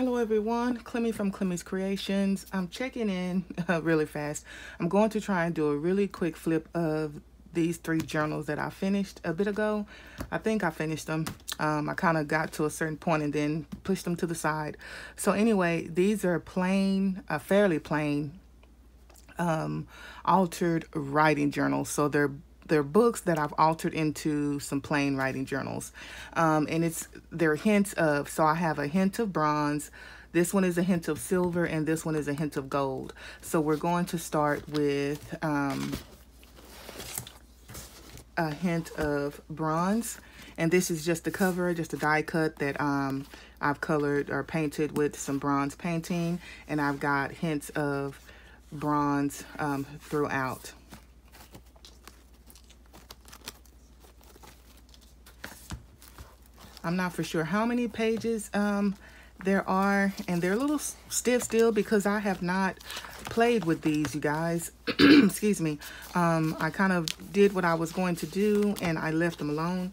Hello everyone, Climmie from Climmie's Creations. I'm checking in really fast. I'm going to try and do a really quick flip of these three journals that I finished a bit ago. I think I finished them. I kind of got to a certain point and then pushed them to the side. So anyway, these are plain, fairly plain altered writing journals. So they're books that I've altered into some plain writing journals. And they're hints of, so I have a hint of bronze, this one is a hint of silver, and this one is a hint of gold. So we're going to start with a hint of bronze. And this is just the cover, just a die cut that I've colored or painted with some bronze painting. And I've got hints of bronze throughout. I'm not for sure how many pages there are, and they're a little stiff still because I have not played with these, you guys. Excuse me. I kind of did what I was going to do and I left them alone.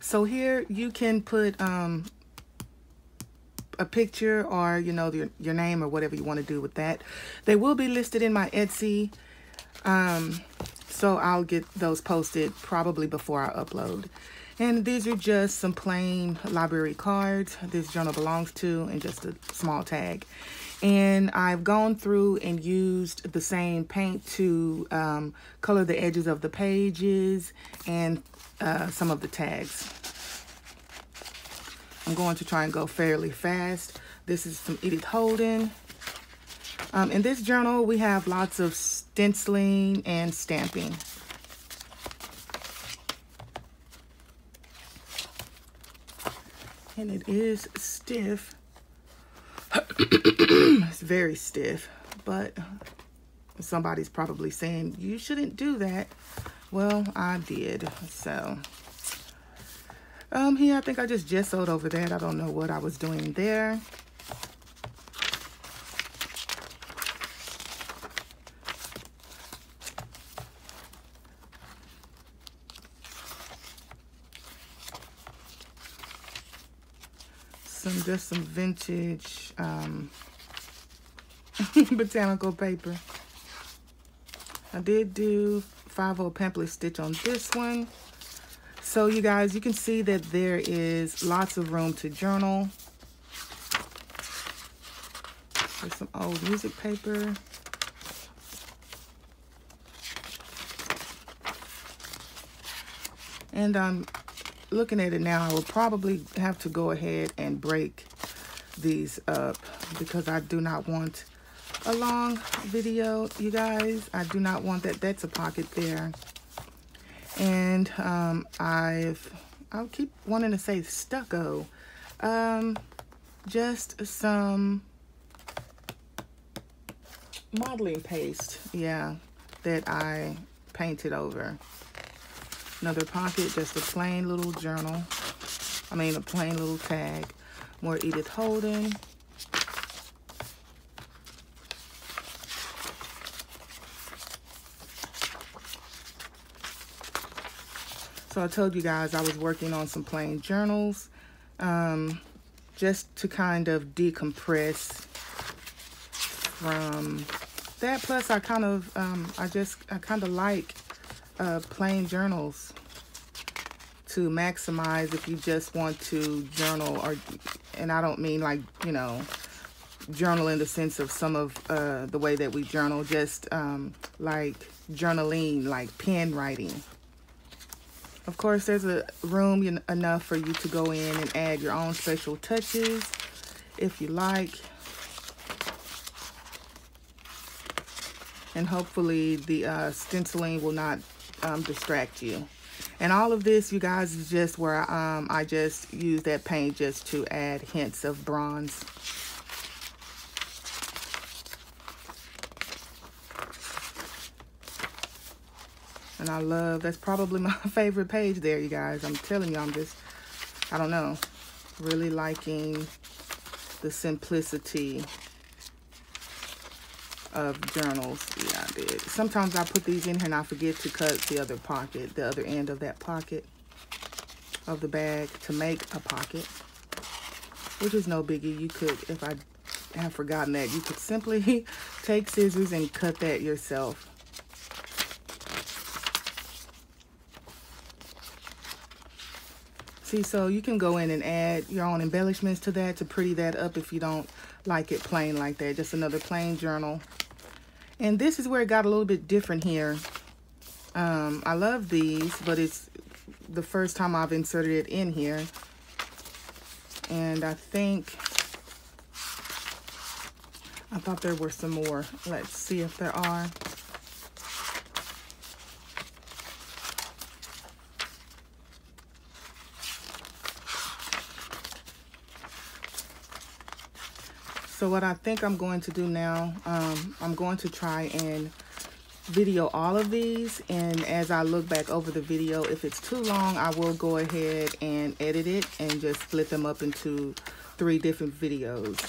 So here you can put a picture or, you know, your name or whatever you want to do with that. They will be listed in my Etsy. So I'll get those posted probably before I upload. And these are just some plain library cards this journal belongs to, and just a small tag. And I've gone through and used the same paint to color the edges of the pages and some of the tags. I'm going to try and go fairly fast. This is from Edith Holden. In this journal, we have lots of stenciling and stamping. And it is stiff. It's very stiff, but somebody's probably saying, you shouldn't do that. Well, I did, so. Here, I think I just gessoed over that. I don't know what I was doing there. Just some vintage botanical paper. I did do 5/0 pamphlet stitch on this one. So you guys, you can see that there is lots of room to journal. There's some old music paper. And looking at it now, I will probably have to go ahead and break these up because I do not want a long video, you guys. I do not want that. That's a pocket there. And I'll keep wanting to say stucco. Just some modeling paste, yeah, that I painted over. Another pocket, just a plain little journal. I mean, a plain little tag. More Edith Holden. So I told you guys I was working on some plain journals, just to kind of decompress from that. Plus, I kind of, I kind of like plain journals to maximize if you just want to journal. Or, and I don't mean like, you know, journal in the sense of some of the way that we journal, just like journaling, like pen writing. Of course, there's a room enough for you to go in and add your own special touches if you like. And hopefully the stenciling will not distract you. And all of this, you guys, is just where I just use that paint just to add hints of bronze. And I love, that's probably my favorite page there, you guys. I'm telling you, I'm just, I don't know, really liking the simplicity of journals. Yeah, I did. Sometimes I put these in here and I forget to cut the other pocket, the other end of that pocket of the bag to make a pocket. which is no biggie. You could, if I have forgotten that, you could simply take scissors and cut that yourself. See, so you can go in and add your own embellishments to that to pretty that up if you don't like it plain like that. Just another plain journal. And this is where it got a little bit different here. I love these, but it's the first time I've inserted it in here. And I thought there were some more. Let's see if there are. So what I think I'm going to do now, I'm going to try and video all of these, and as I look back over the video, if it's too long, I will go ahead and edit it and just split them up into 3 different videos,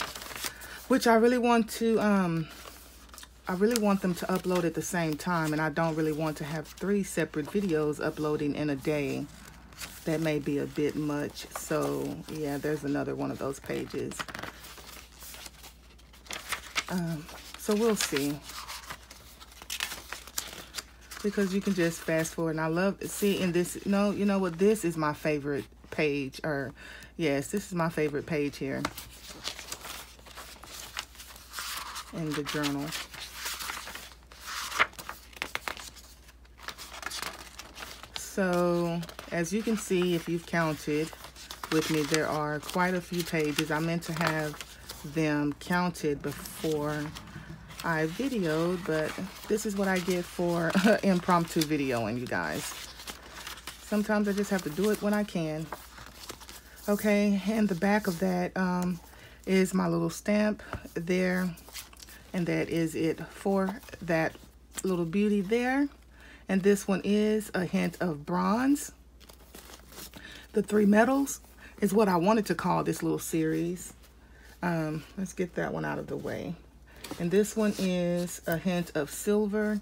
which I really want to, I really want them to upload at the same time, and I don't really want to have 3 separate videos uploading in a day. That may be a bit much. So yeah, there's another one of those pages. So we'll see, because you can just fast forward. And I love seeing this. No, you know what? This is my favorite page, or yes, this is my favorite page here in the journal. So as you can see, if you've counted with me, there are quite a few pages. I meant to have them counted before I videoed, but this is what I get for impromptu videoing, you guys. Sometimes I just have to do it when I can. Okay, and the back of that is my little stamp there, and that is it for that little beauty there. And this one is a hint of bronze. The 3 metals is what I wanted to call this little series. Let's get that one out of the way. And this one is a hint of silver.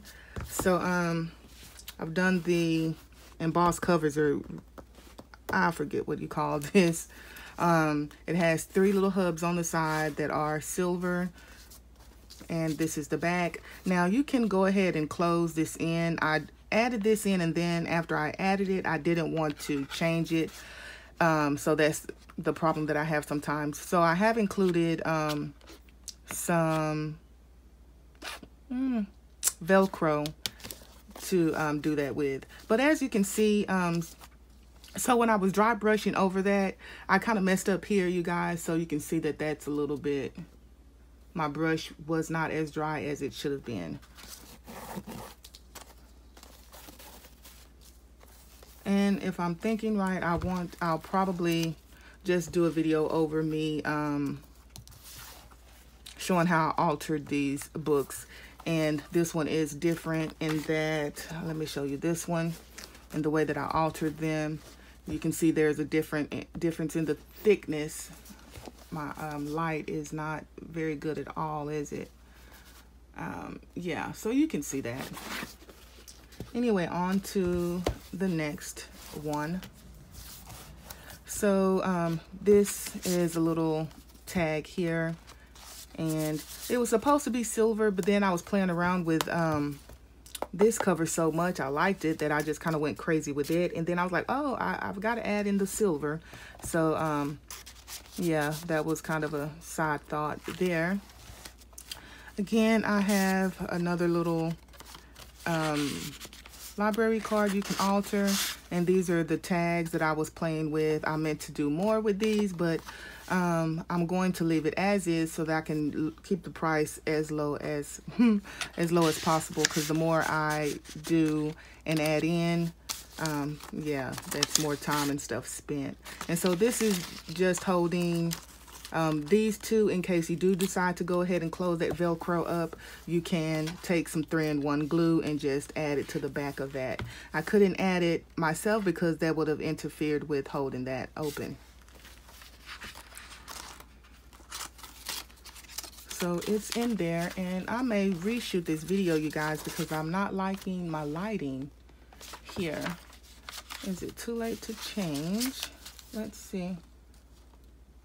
So I've done the embossed covers, or I forget what you call this. It has 3 little hubs on the side that are silver. And this is the back. Now you can go ahead and close this in. I added this in, and then after I added it, I didn't want to change it. So that's the problem that I have sometimes. So I have included some Velcro to do that with. But as you can see, so when I was dry brushing over that, I kind of messed up here, you guys. So you can see that that's a little bit, my brush was not as dry as it should have been. And if I'm thinking right, I'll probably just do a video over me showing how I altered these books. And this one is different in that, let me show you this one and the way that I altered them. You can see there's a difference in the thickness. My light is not very good at all, is it? Yeah, so you can see that. Anyway, on to the next one. So this is a little tag here, and it was supposed to be silver, but then I was playing around with this cover so much, I liked it, that I just kind of went crazy with it. And then I was like, oh, I've got to add in the silver. So yeah, that was kind of a side thought there. Again, I have another little library card you can alter, and these are the tags that I was playing with. I meant to do more with these, but I'm going to leave it as is so that I can keep the price as low as possible, because the more I do and add in, yeah, that's more time and stuff spent. And so this is just holding these 2 in case you do decide to go ahead and close that Velcro up. You can take some 3-in-1 glue and just add it to the back of that. I couldn't add it myself because that would have interfered with holding that open. So it's in there, and I may reshoot this video, you guys, because I'm not liking my lighting here. Is it too late to change? Let's see.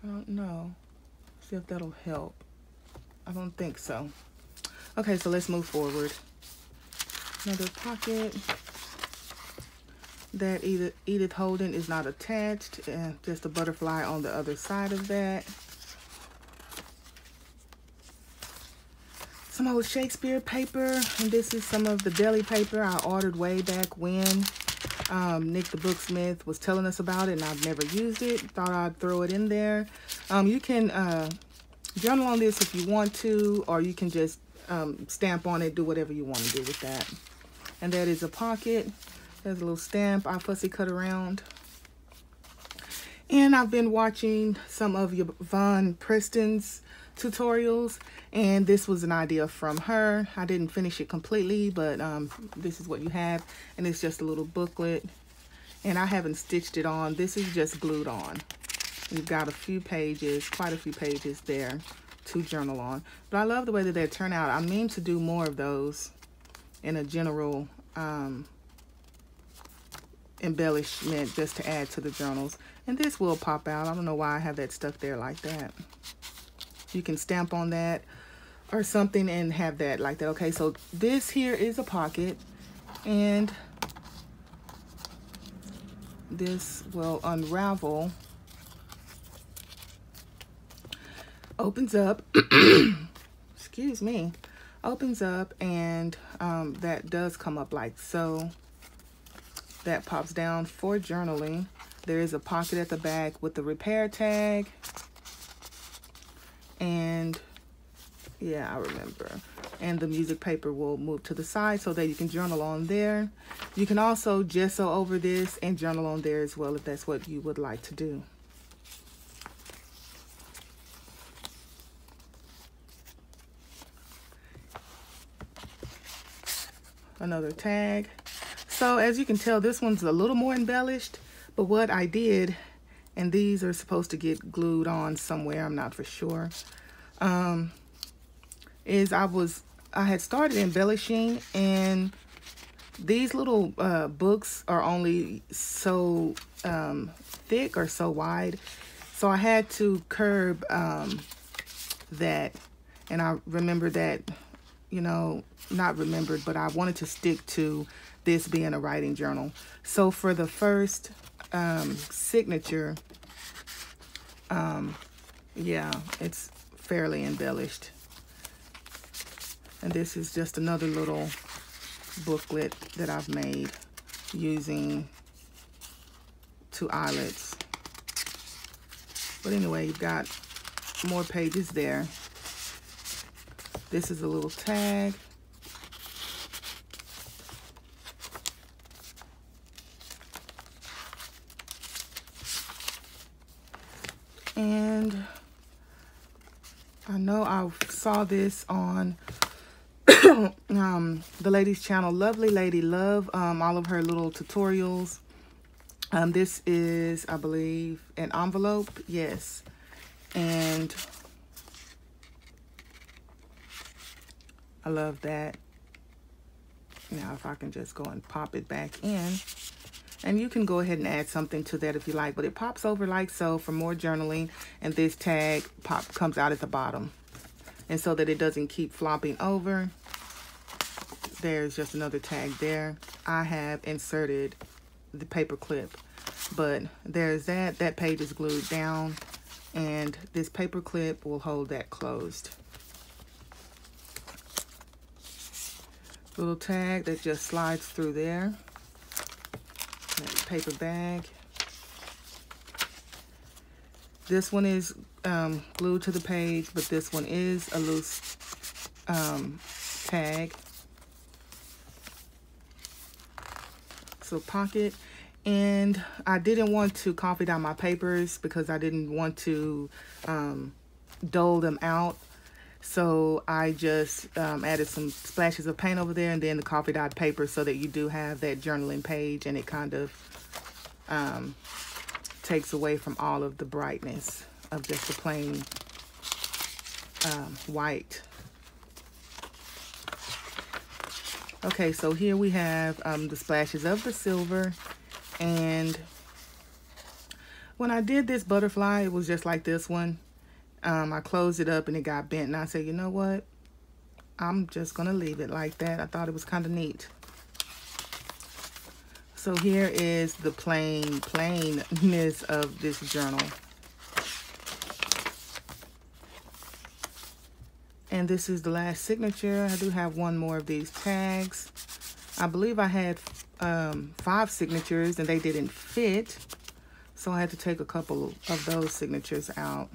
I don't know. See if that'll help. I don't think so. Okay, so let's move forward. Another pocket. That Edith Holden is not attached, and just a butterfly on the other side of that. Some old Shakespeare paper, and this is some of the deli paper I ordered way back when Nick the Booksmith was telling us about it, and I've never used it. Thought I'd throw it in there. You can journal on this if you want to, or you can just stamp on it, do whatever you want to do with that. And that is a pocket. There's a little stamp I fussy cut around. And I've been watching some of Yvonne Preston's tutorials, and this was an idea from her. I didn't finish it completely, but this is what you have, and it's just a little booklet, and I haven't stitched it on. This is just glued on. You've got a few pages, quite a few pages there to journal on, but I love the way that they turn out. I mean to do more of those in a general embellishment, just to add to the journals. And this will pop out. I don't know why I have that stuck there like that. You can stamp on that or something and have that like that. Okay, so this here is a pocket, and this will unravel, opens up excuse me, opens up, and that does come up like so. That pops down for journaling. There is a pocket at the back with the repair tag. And yeah, I remember. And the music paper will move to the side so that you can journal on there. You can also gesso over this and journal on there as well if that's what you would like to do. Another tag. So as you can tell, this one's a little more embellished, but what I did, and these are supposed to get glued on somewhere, I'm not for sure, is I had started embellishing, and these little books are only so thick or so wide, so I had to curb that, and I remember that, you know, not remembered, but I wanted to stick to this being a writing journal. So for the first signature, yeah, it's fairly embellished. And this is just another little booklet that I've made using two eyelets. But anyway, you've got more pages there. This is a little tag. And I know I saw this on the ladies' channel, Lovely Lady Love, all of her little tutorials. This is, I believe, an envelope, yes. And I love that. Now, if I can just go and pop it back in. And you can go ahead and add something to that if you like, but it pops over like so for more journaling, and this tag comes out at the bottom. And so that it doesn't keep flopping over, there's just another tag there. I have inserted the paper clip, but there's that. That page is glued down, and this paper clip will hold that closed. Little tag that just slides through there. Paper bag. This one is glued to the page, but this one is a loose tag. So pocket. And I didn't want to copy down my papers because I didn't want to dole them out. So I just added some splashes of paint over there, and then the coffee dyed paper, so that you do have that journaling page, and it kind of takes away from all of the brightness of just the plain white. Okay, so here we have the splashes of the silver, and When I did this butterfly, it was just like this one. I closed it up and it got bent, and I said, you know what? I'm just gonna leave it like that. I thought it was kind of neat. So here is the plainness of this journal. And this is the last signature. I do have one more of these tags. I believe I had 5 signatures and they didn't fit. So I had to take a couple of those signatures out.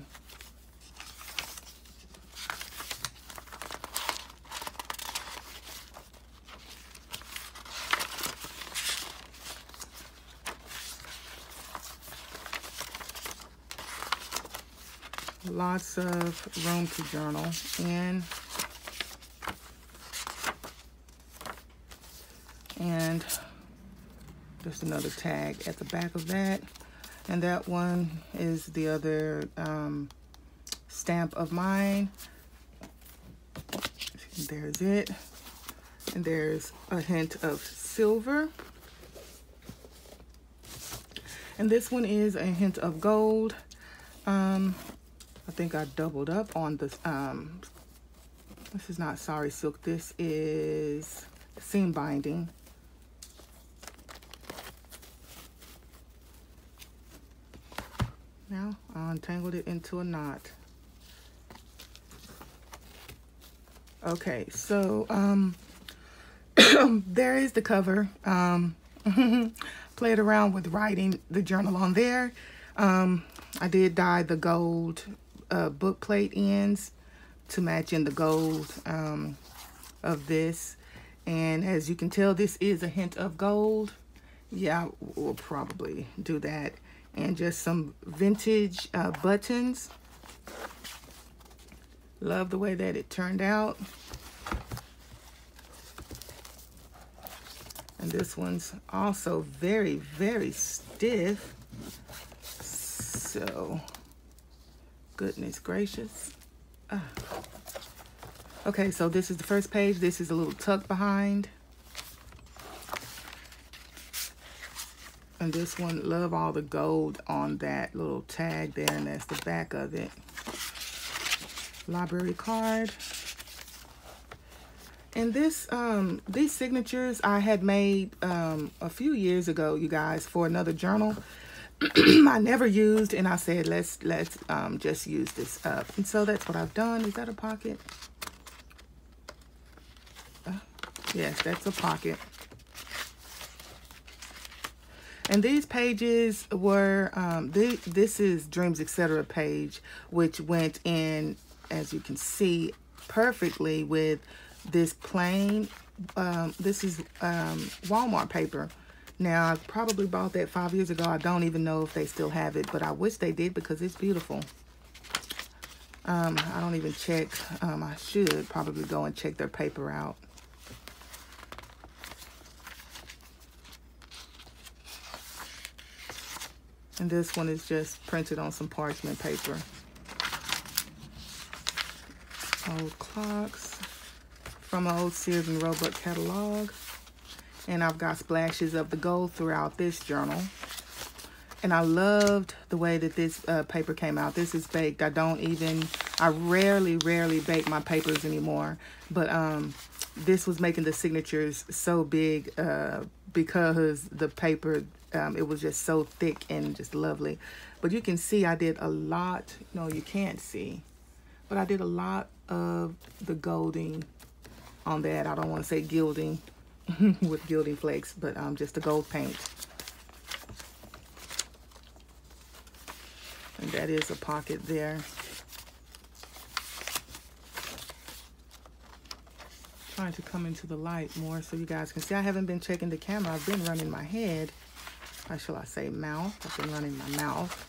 Lots of room to journal in. And just another tag at the back of that. And that one is the other stamp of mine. There's it. And there's a hint of silver. And this one is a hint of gold. I think I doubled up on this. This is not Sorry Silk. This is Seam Binding. Now I untangled it into a knot. Okay, so there is the cover. Played around with writing the journal on there. I did dye the gold book plate ends to match in the gold of this, and as you can tell, this is a hint of gold. Yeah, I will probably do that. And just some vintage buttons. Love the way that it turned out. And this one's also very, very stiff. So goodness gracious. Okay, so this is the first page. This is a little tuck behind. And this one, love all the gold on that little tag there, and that's the back of it. Library card. And this, these signatures I had made a few years ago, you guys, for another journal. I never used, and I said, let's just use this up. And so that's what I've done. Is that a pocket? Yes, that's a pocket. And these pages were, this is Dreams Etc. page, which went in, as you can see, perfectly with this plain, this is Walmart paper. Now, I probably bought that 5 years ago. I don't even know if they still have it, but I wish they did because it's beautiful. I don't even check. I should probably go and check their paper out. And this one is just printed on some parchment paper. Old clocks from an old Sears and Roebuck catalog. And I've got splashes of the gold throughout this journal. And I loved the way that this paper came out. This is baked. I rarely bake my papers anymore. But this was making the signatures so big because the paper, it was just so thick and just lovely. But you can see I did a lot. No, you can't see. But I did a lot of the golding on that. I don't want to say gilding. With gilding flakes, but just the gold paint. And that is a pocket there. Trying to come into the light more so you guys can see. I haven't been checking the camera. I've been running my head. Or shall I say mouth? I've been running my mouth.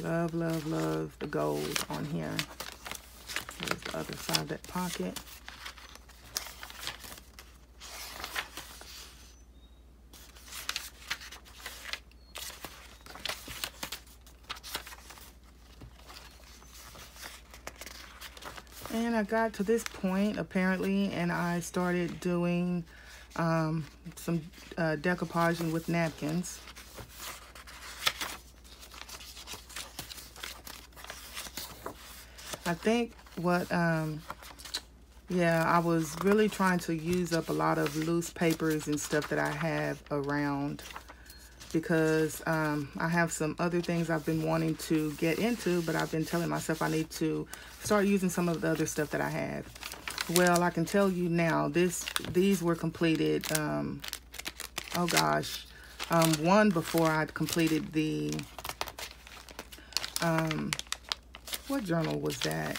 Love, love, love the gold on here. Here's the other side of that pocket. And I got to this point, apparently, and I started doing some decoupaging with napkins. I think what, yeah, I was really trying to use up a lot of loose papers and stuff that I have around, because I have some other things I've been wanting to get into, but I've been telling myself I need to start using some of the other stuff that I have. Well, I can tell you now, these were completed, oh gosh, one before I'd completed the, what journal was that?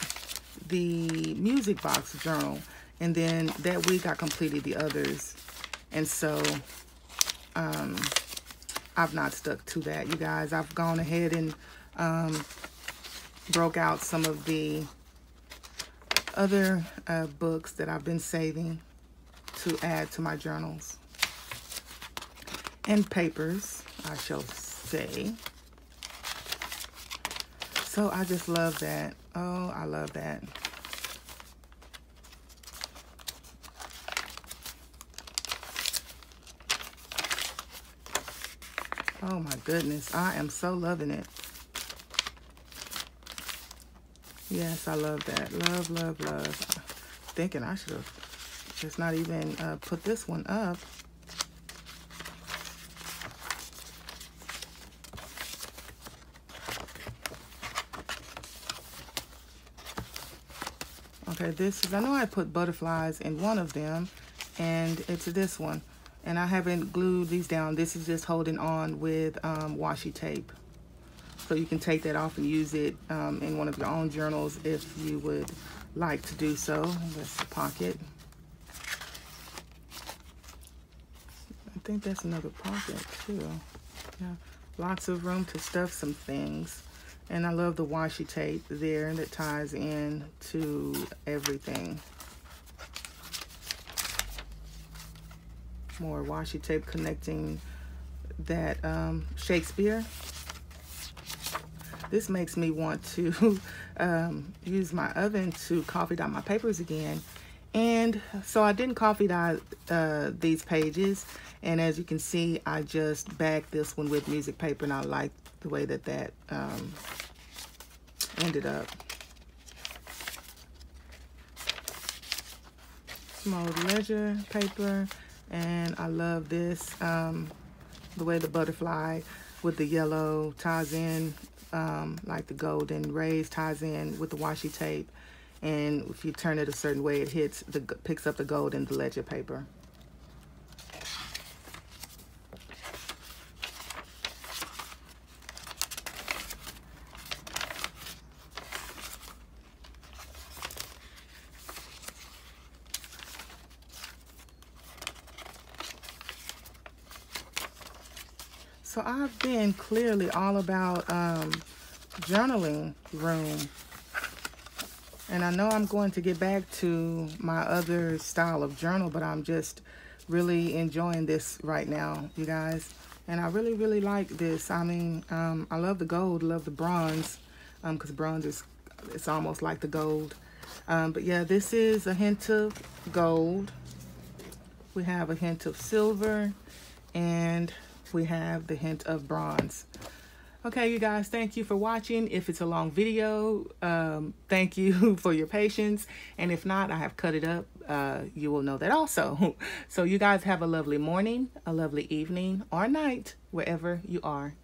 The Music Box Journal. And then that week I completed the others. And so, I've not stuck to that, you guys. I've gone ahead and broke out some of the other books that I've been saving to add to my journals and papers, I shall say. So I just love that. Oh, I love that. Oh my goodness, I am so loving it. Yes, I love that. Love, love, love. I'm thinking I should have just not even put this one up. Okay, this is, I know I put butterflies in one of them, and it's this one. And I haven't glued these down. This is just holding on with washi tape. So you can take that off and use it in one of your own journals if you would like to do so. That's the pocket. I think that's another pocket too. Yeah, lots of room to stuff some things. And I love the washi tape there that ties in to everything. More washi tape connecting that Shakespeare. This makes me want to use my oven to coffee dye my papers again. And so I didn't coffee dye these pages. And as you can see, I just bagged this one with music paper, and I like the way that that ended up. Small ledger paper. And I love this, the way the butterfly with the yellow ties in, like the golden rays ties in with the washi tape. And if you turn it a certain way, it hits the, picks up the gold in the ledger paper. So I've been clearly all about journaling room. And I know I'm going to get back to my other style of journal, but I'm just really enjoying this right now, you guys. And I really, really like this. I mean, I love the gold, love the bronze, because bronze is, it's almost like the gold. But yeah, this is a hint of gold. We have a hint of silver, and we have the hint of bronze. Okay, you guys, thank you for watching. If it's a long video, thank you for your patience. And if not, I have cut it up. You will know that also. So you guys have a lovely morning, a lovely evening, or night, wherever you are.